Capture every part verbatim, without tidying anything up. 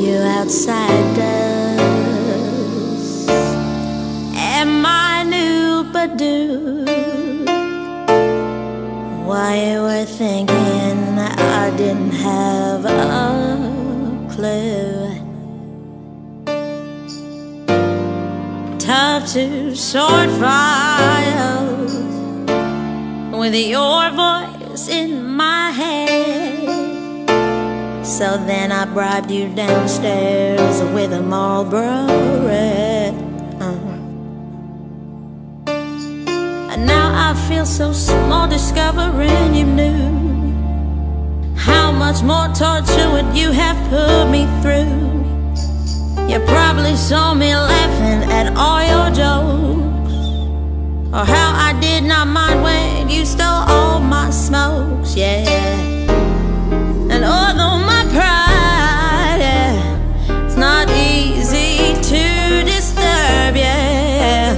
you outsiders and my new Badoo. Why you were thinking I didn't have a clue. Tough to sort files with your voice in my head. So then I bribed you downstairs with a Marlboro Red. uh-huh. And now I feel so small discovering you knew how much more torture would you have put me through. You probably saw me laughing at all your jokes, or how I did not mind when you stole all my smokes, yeah. And although my pride, yeah, it's not easy to disturb, yeah,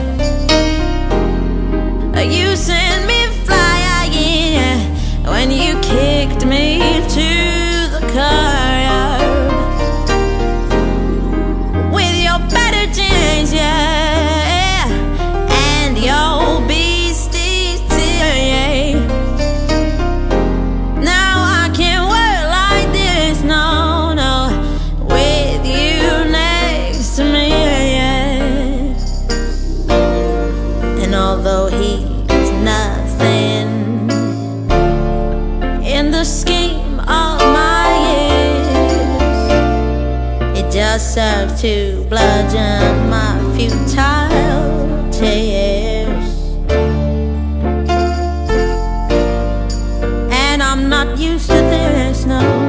you sent me flying, yeah, when you kicked me to the curb with your better jeans, yeah, and your beastie tear, yeah. Now I can't wait. No, no, with you next to me, yeah. And although he's nothing in the scheme of my years, it just served to bludgeon my futile tears. And I'm not used to this, no.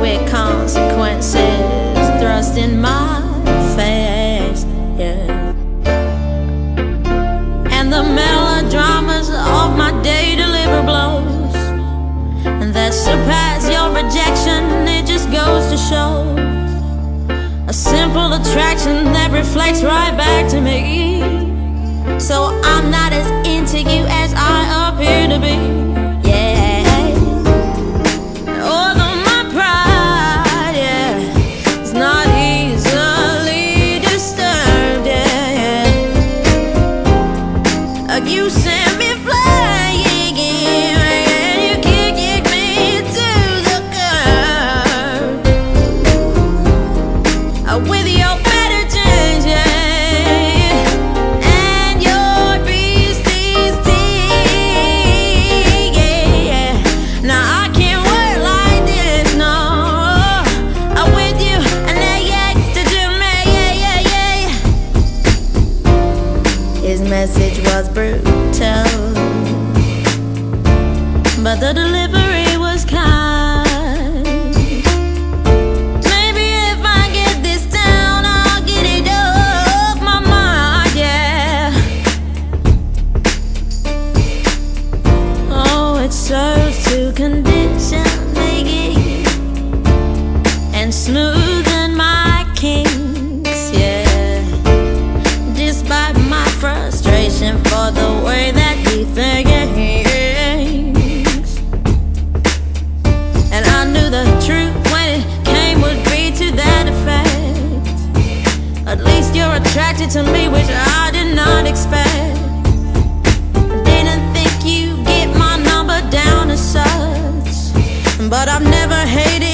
With consequences thrust in my face, yeah. And the melodramas of my day deliver blows that surpass your rejection. It just goes to show a simple attraction that reflects right back to me. So I'm not as into you as I appear to be, yeah. You sent me flying, and you kicked me to the curb with your better jeans, yeah, and your beastie's tea, yeah. Now I can't work like this, no. I'm with you, and that yaks to do me, yeah, yeah, yeah. His message was brutal, but the delivery was kind. Maybe if I get this down, I'll get it off my mind, yeah. Oh, it serves to condition me and smoothen my kinks, yeah. Despite my frustration for the way that he thinks, and I knew the truth when it came would be to that effect. At least you're attracted to me, which I did not expect. Didn't think you'd get my number down as such, but I've never hated